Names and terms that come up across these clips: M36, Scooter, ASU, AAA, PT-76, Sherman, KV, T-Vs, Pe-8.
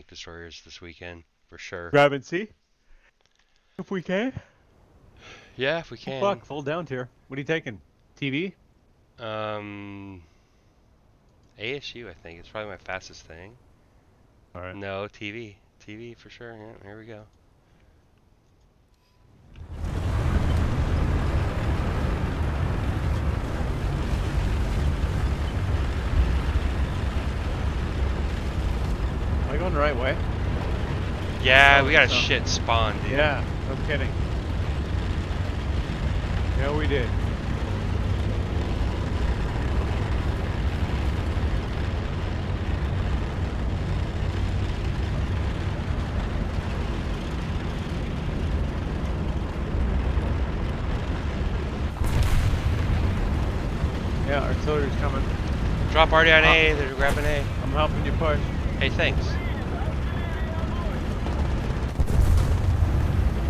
tank destroyers this weekend, for sure. Grab and see? If we can? Yeah, if we can. Oh, fuck, full down tier. What are you taking? TV? ASU, I think. It's probably my fastest thing. All right. No, TV. TV for sure. Yeah, here we go. Am I going the right way? Yeah, we got a shit spawn, dude. Yeah, no kidding. Yeah, we did. Yeah, artillery's coming. Drop already on A, they're grabbing A. I'm helping you push. Hey, thanks.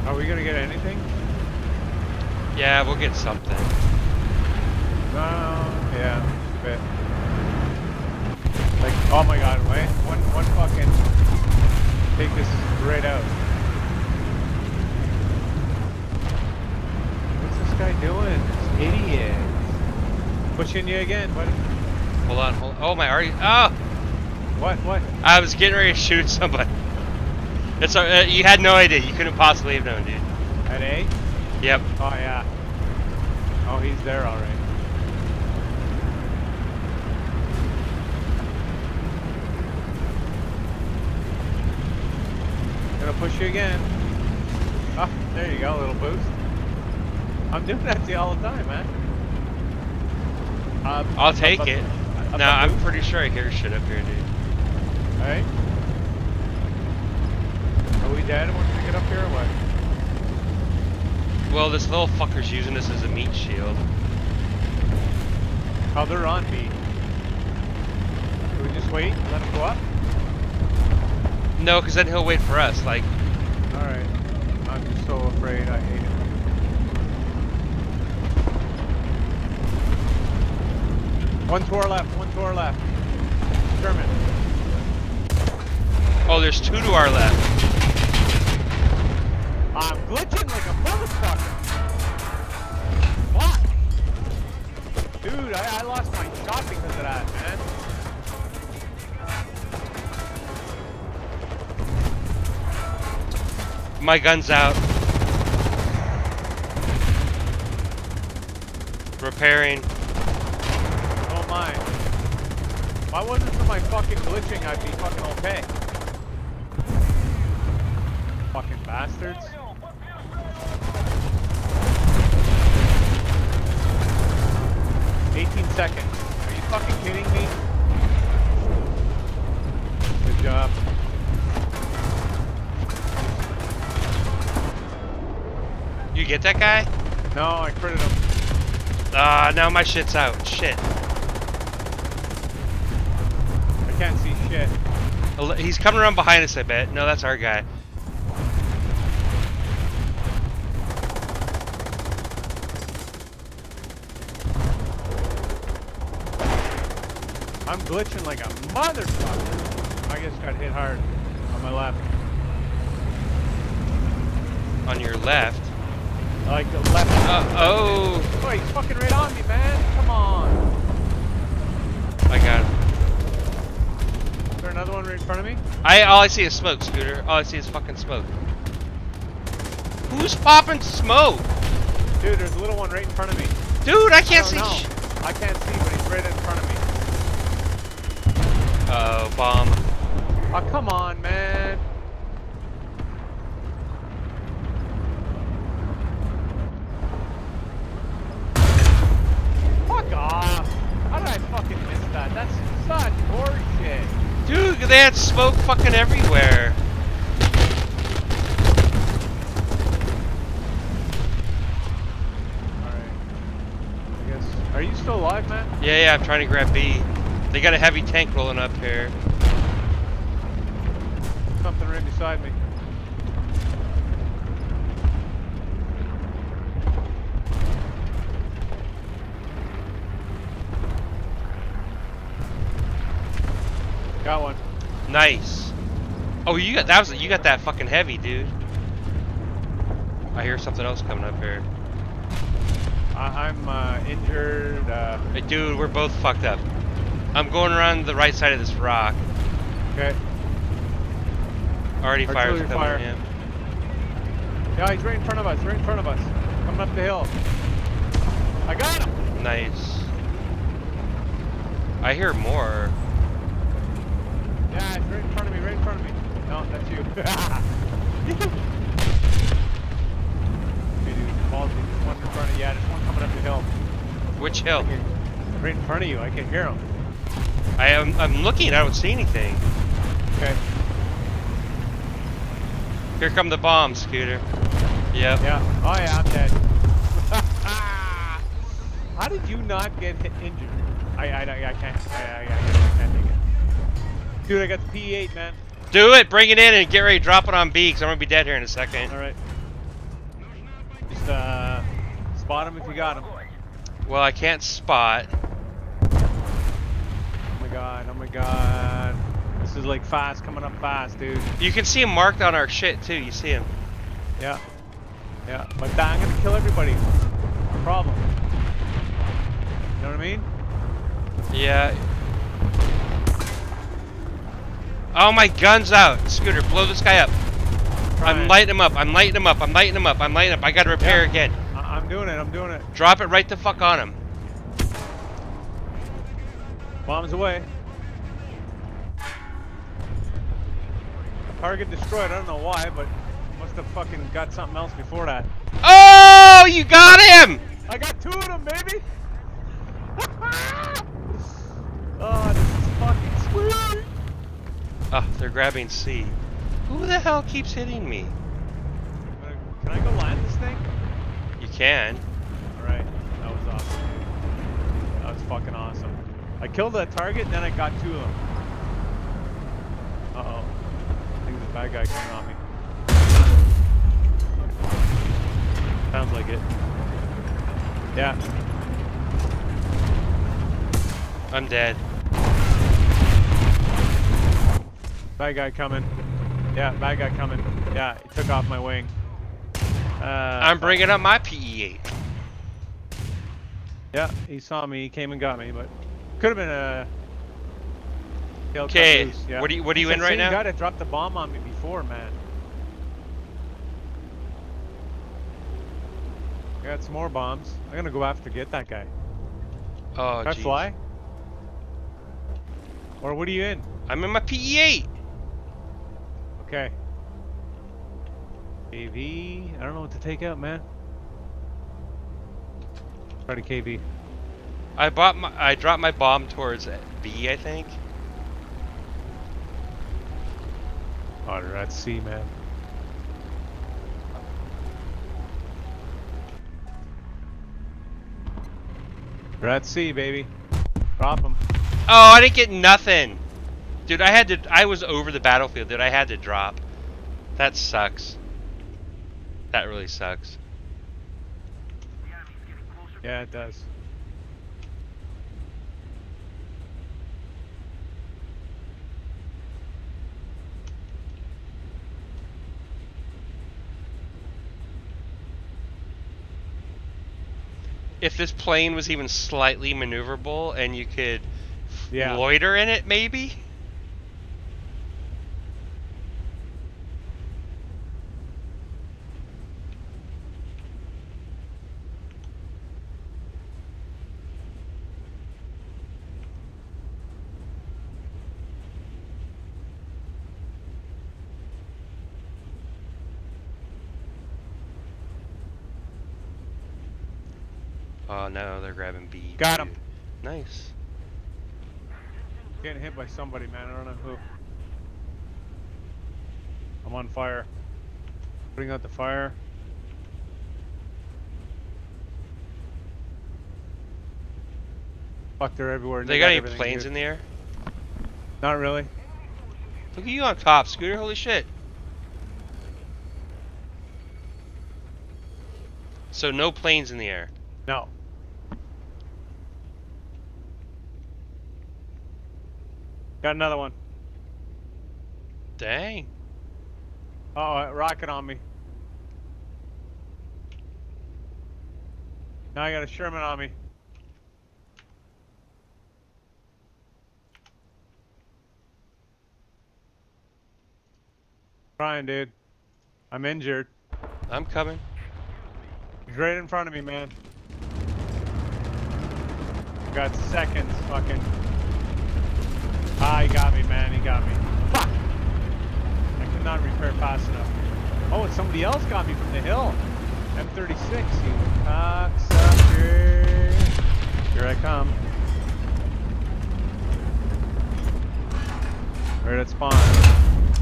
Are we gonna get anything? Yeah, we'll get something. No, yeah, a bit. Like, oh my god, wait, one fucking... Take this right out. What's this guy doing? This idiot. Pushing you again, buddy. Hold on. Oh, my arty. Oh! What? I was getting ready to shoot somebody. That's you had no idea. You couldn't possibly have known, dude. At A? Yep. Oh, yeah. Oh, he's there already. Gonna push you again. Oh, there you go, a little boost. I'm doing that to you all the time, man. I'll take it. No, I'm pretty sure I hear shit up here, dude. Alright. Are we dead once we get up here or what? Well, this little fucker's using this as a meat shield. Oh, they're on meat. Can we just wait and let him go up? No, because then he'll wait for us, like... Alright. I'm just so afraid. I hate it. One to our left. Sherman. Oh, there's two to our left. I'm glitching like a motherfucker. What? Dude, I lost my shot because of that, man. My gun's out. Repairing. Mine. If I wasn't for my fucking glitching, I'd be fucking okay. Fucking bastards. "18 seconds. Are you fucking kidding me? Good job. You get that guy? No, I critted him. Now my shit's out. Shit. Can't see shit. He's coming around behind us, I bet. No, that's our guy. I'm glitching like a motherfucker. I just got hit hard on my left. On your left? Like the left. Oh. Boy, he's fucking right on me, man. Come on. I got him. Is there another one right in front of me? All I see is smoke, Scooter. All I see is fucking smoke. Who's popping smoke? Dude, there's a little one right in front of me. Dude, I can't see shit. I can't see, but he's right in front of me. Oh, bomb. Oh, come on, man. Fuck off. How did I fucking miss that? That's such bullshit. Dude, they had smoke fucking everywhere. Alright. I guess. Are you still alive, man? Yeah, I'm trying to grab B. They got a heavy tank rolling up here. Something right beside me. Got one. Nice. Oh, you got that fucking heavy, dude. I hear something else coming up here. I'm injured. Hey, dude, we're both fucked up. I'm going around the right side of this rock. Okay. Already fire's coming in. Yeah, he's right in front of us. Right in front of us. Coming up the hill. I got him. Nice. I hear more. Yeah, it's right in front of me. Right in front of me. No, that's you. Okay, dude, balls. There's one in front of you. Yeah, there's one coming up the hill. Which hill? Right in front of you. I can hear him. I'm looking. I don't see anything. Okay. Here come the bombs, Scooter. Yep. Yeah. Oh yeah, I'm dead. How did you not get injured? I can't take it. Dude, I got the Pe-8, man. Do it. Bring it in and get ready to drop it on B, because I'm gonna be dead here in a second. All right. Just spot him if you got him. Well, I can't spot. Oh my god. Oh my god. This is like fast, coming up fast, dude. You can see him marked on our shit too, you see him. Yeah. Yeah. But I'm gonna kill everybody. No problem. You know what I mean? Yeah. Oh, my gun's out. Scooter, blow this guy up. I'm lighting him up. I'm lighting him up. I'm lighting him up. I'm lighting up. I gotta repair again. I'm doing it. I'm doing it. Drop it right the fuck on him. Bombs away. Target destroyed. I don't know why, but must have fucking got something else before that. Oh, you got him! I got two of them, baby. Oh, this is fucking sweet. Oh, they're grabbing C. Who the hell keeps hitting me? Can I go land this thing? You can. All right, that was awesome. That was fucking awesome. I killed that target, and then I got two of them. Uh oh. Bad guy coming on me. Sounds like it. Yeah. I'm dead. Bad guy coming. Yeah, bad guy coming. Yeah, he took off my wing. I'm bringing up my Pe-8. Yeah, he saw me. He came and got me, but could have been a. Okay, yeah. what are you in right now? You gotta drop the bomb on me before, man. I got some more bombs. I'm gonna go after get that guy. Oh, can I fly? Or what are you in? I'm in my Pe-8. Okay. KV. I don't know what to take out, man. Try to KV. I dropped my bomb towards B, I think. Oh, they're at sea, man. They're at sea, baby. Drop them. Oh, I didn't get nothing. Dude, I was over the battlefield, dude. I had to drop. That sucks. That really sucks. Yeah, it does. If this plane was even slightly maneuverable and you could loiter in it, maybe? Oh no, they're grabbing B. Got him. Nice. Getting hit by somebody, man. I don't know who. I'm on fire. Putting out the fire. Fuck, they're everywhere. They got any planes in the air? Not really. Look at you on top, Scooter. Holy shit. So no planes in the air. No. Got another one. Dang. Uh-oh, rocket on me. Now I got a Sherman on me. Trying, dude. I'm injured. I'm coming. He's right in front of me, man. Got seconds, fucking. Ah, he got me, man. He got me. Fuck! I cannot repair fast enough. Oh, and somebody else got me from the hill. M36, you cocksucker. Here I come. Where did it spawn?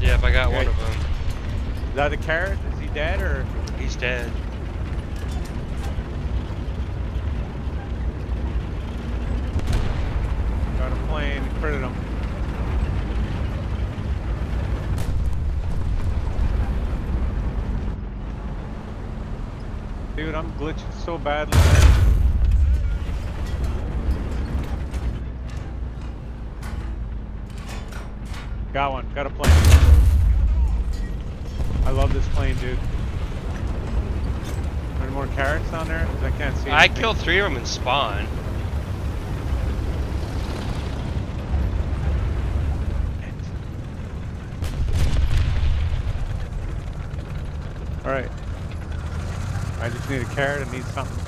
Yep, I got okay. One of them. Is that the carrot? Is he dead or? He's dead. Got a plane, critted him. Dude, I'm glitching so badly. Got one, got a plane. I love this plane, dude. Are there more carrots down there? I can't see anything. I killed 3 of them and spawn. Alright. I just need a carrot and need something.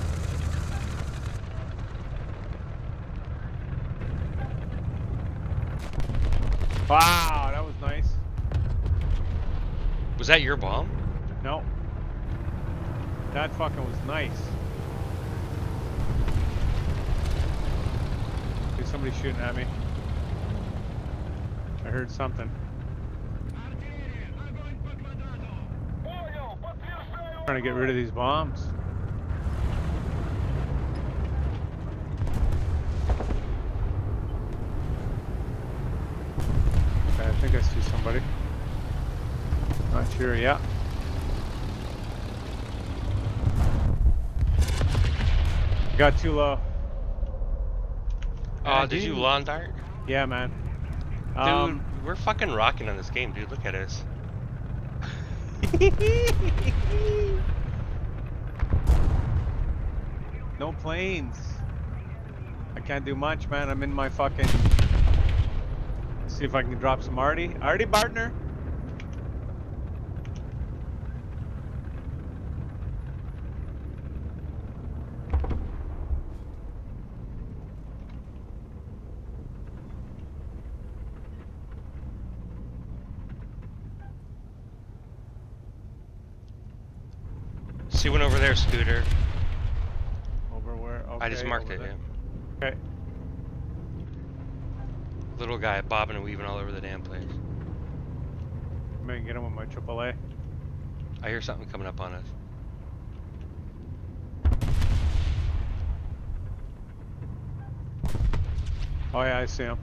Wow, that was nice. Was that your bomb? No. That fucking was nice. Dude, somebody's shooting at me. I heard something. Trying to get rid of these bombs. Okay, I think I see somebody. Not sure, yeah. Got too low. Oh, did you lawn dart? Yeah, man. Dude, we're fucking rocking on this game, dude. Look at us. No planes. I can't do much, man. I'm in my fucking. Let's see if I can drop some Artie. Artie Bartner. See one over there, Scooter. Over where? Okay, I just marked it. Yeah. Okay. Little guy bobbing and weaving all over the damn place. I'm gonna get him with my AAA. I hear something coming up on us. Oh yeah, I see him.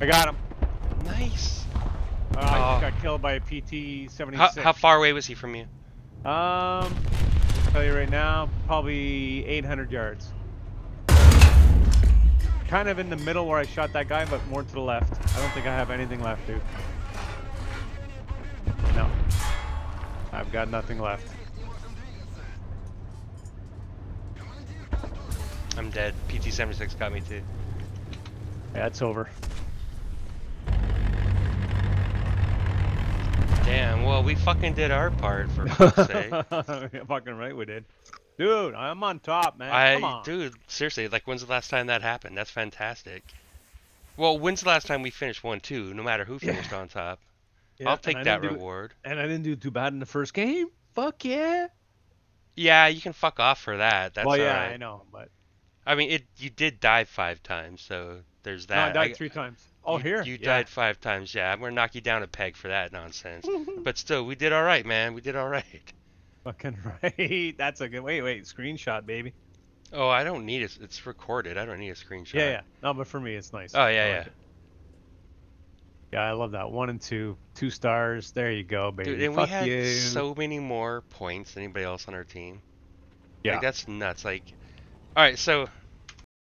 I got him. Nice. I just got killed by a PT-76. How far away was he from you? I'll tell you right now, probably 800 yards. Kind of in the middle where I shot that guy, but more to the left. I don't think I have anything left, dude. No. I've got nothing left. I'm dead. PT-76 got me too. Yeah, it's over. Damn, well, we fucking did our part, for fuck's sake. You're fucking right we did. Dude, I'm on top, man. Come on. Dude, seriously, like, when's the last time that happened? That's fantastic. Well, when's the last time we finished 1-2, no matter who finished on top? Yeah, I'll take that reward. And I didn't do too bad in the first game? Fuck yeah. Yeah, you can fuck off for that. That's well, yeah, right. I know, but... I mean, you did die 5 times, so there's that. No, I died 3 times. Oh, here? You died 5 times, yeah. I'm going to knock you down a peg for that nonsense. But still, we did all right, man. We did all right. Fucking right. That's a good... Wait. Screenshot, baby. Oh, I don't need it. It's recorded. I don't need a screenshot. Yeah. No, but for me, it's nice. Oh, yeah. Yeah, I love that. 1 and 2. 2 stars. There you go, baby. Dude, and we had so many more points than anybody else on our team. Yeah. Like, that's nuts. Like, all right, so...